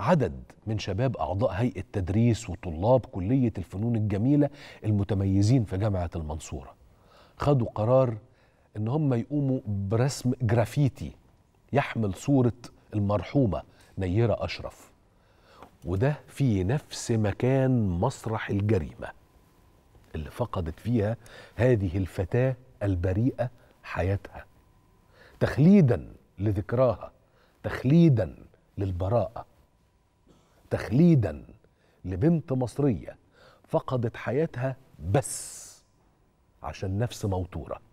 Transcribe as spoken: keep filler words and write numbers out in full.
عدد من شباب أعضاء هيئة تدريس وطلاب كلية الفنون الجميلة المتميزين في جامعة المنصورة خدوا قرار إن هم يقوموا برسم جرافيتي يحمل صورة المرحومة نيرة أشرف، وده في نفس مكان مسرح الجريمة اللي فقدت فيها هذه الفتاة البريئة حياتها، تخليدا لذكراها، تخليدا للبراءة، تخليدا لبنت مصرية فقدت حياتها بس عشان نفس موتورة.